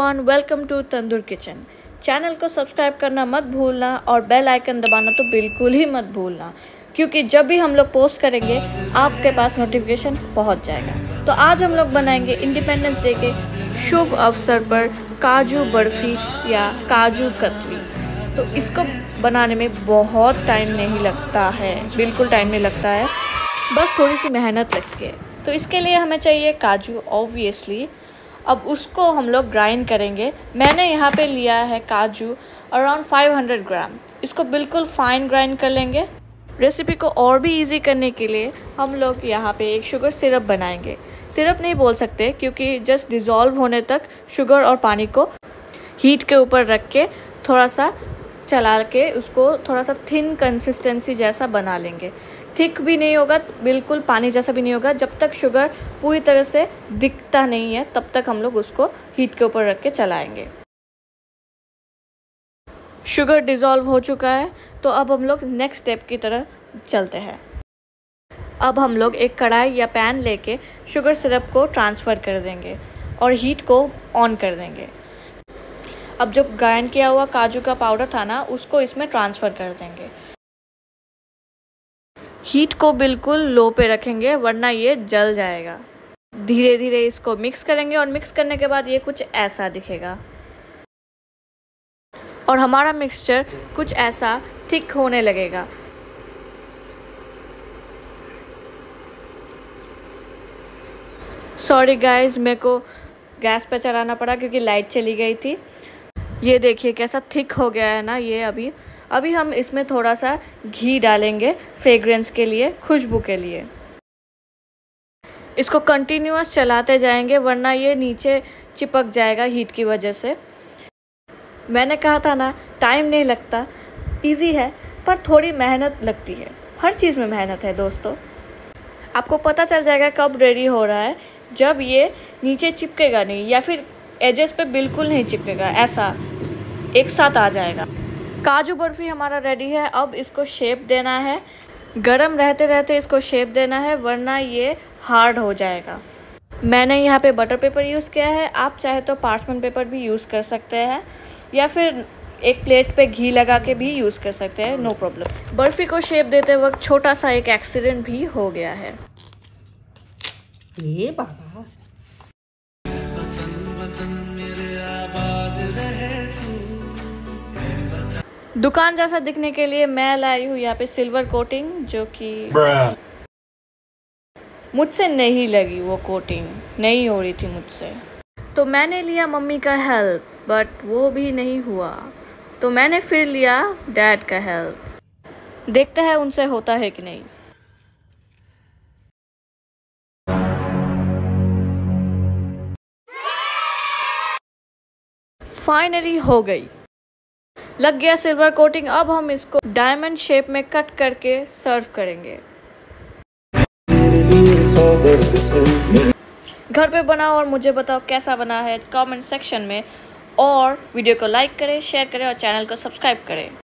Everyone, welcome to Tandoor kitchen. Channel को subscribe करना मत भूलना और बेल आइकन दबाना तो बिल्कुल ही मत भूलना, क्योंकि जब भी हम लोग पोस्ट करेंगे आपके पास नोटिफिकेशन पहुंच जाएगा। तो आज हम लोग बनाएंगे इंडिपेंडेंस डे के शुभ अवसर पर काजू बर्फ़ी या काजू कतली। तो इसको बनाने में बहुत टाइम नहीं लगता है, बिल्कुल टाइम नहीं लगता है, बस थोड़ी सी मेहनत लगती है। तो इसके लिए हमें चाहिए काजू ऑब्वियसली। अब उसको हम लोग ग्राइंड करेंगे। मैंने यहाँ पे लिया है काजू अराउंड 500 ग्राम। इसको बिल्कुल फाइन ग्राइंड कर लेंगे। रेसिपी को और भी इजी करने के लिए हम लोग यहाँ पे एक शुगर सिरप बनाएंगे। सिरप नहीं बोल सकते क्योंकि जस्ट डिज़ोल्व होने तक शुगर और पानी को हीट के ऊपर रख के थोड़ा सा चला के उसको थोड़ा सा थिन कंसिस्टेंसी जैसा बना लेंगे। थिक भी नहीं होगा, बिल्कुल पानी जैसा भी नहीं होगा। जब तक शुगर पूरी तरह से दिखता नहीं है तब तक हम लोग उसको हीट के ऊपर रख के चलाएँगे। शुगर डिज़ोल्व हो चुका है, तो अब हम लोग नेक्स्ट स्टेप की तरह चलते हैं। अब हम लोग एक कढ़ाई या पैन लेके शुगर सिरप को ट्रांसफ़र कर देंगे और हीट को ऑन कर देंगे। अब जो ग्राइंड किया हुआ काजू का पाउडर था ना, उसको इसमें ट्रांसफ़र कर देंगे। हीट को बिल्कुल लो पे रखेंगे, वरना ये जल जाएगा। धीरे धीरे इसको मिक्स करेंगे और मिक्स करने के बाद ये कुछ ऐसा दिखेगा। और हमारा मिक्सचर कुछ ऐसा थिक होने लगेगा। सॉरी गाइस, मेरे को गैस पे चलाना पड़ा क्योंकि लाइट चली गई थी। ये देखिए कैसा थिक हो गया है ना ये। अभी हम इसमें थोड़ा सा घी डालेंगे फ्रेग्रेंस के लिए, खुशबू के लिए। इसको कंटिन्यूअस चलाते जाएंगे, वरना ये नीचे चिपक जाएगा हीट की वजह से। मैंने कहा था ना, टाइम नहीं लगता, इजी है, पर थोड़ी मेहनत लगती है। हर चीज़ में मेहनत है दोस्तों। आपको पता चल जाएगा कब रेडी हो रहा है, जब ये नीचे चिपकेगा नहीं या फिर एजेस पे बिल्कुल नहीं चिपकेगा, ऐसा एक साथ आ जाएगा। काजू बर्फ़ी हमारा रेडी है। अब इसको शेप देना है, गरम रहते रहते इसको शेप देना है, वरना ये हार्ड हो जाएगा। मैंने यहाँ पे बटर पेपर यूज़ किया है, आप चाहे तो पार्चमेंट पेपर भी यूज़ कर सकते हैं या फिर एक प्लेट पे घी लगा के भी यूज़ कर सकते हैं, नो प्रॉब्लम। बर्फ़ी को शेप देते वक्त छोटा सा एक एक्सीडेंट भी हो गया है। ये बाबा दुकान जैसा दिखने के लिए मैं लाई हूँ यहाँ पे सिल्वर कोटिंग, जो कि मुझसे नहीं लगी, वो कोटिंग नहीं हो रही थी मुझसे। तो मैंने लिया मम्मी का हेल्प, बट वो भी नहीं हुआ, तो मैंने फिर लिया डैड का हेल्प। देखते हैं उनसे होता है कि नहीं। फाइनली हो गई, लग गया सिल्वर कोटिंग। अब हम इसको डायमंड शेप में कट करके सर्व करेंगे। घर पे बनाओ और मुझे बताओ कैसा बना है कमेंट सेक्शन में, और वीडियो को लाइक करें, शेयर करें और चैनल को सब्सक्राइब करें।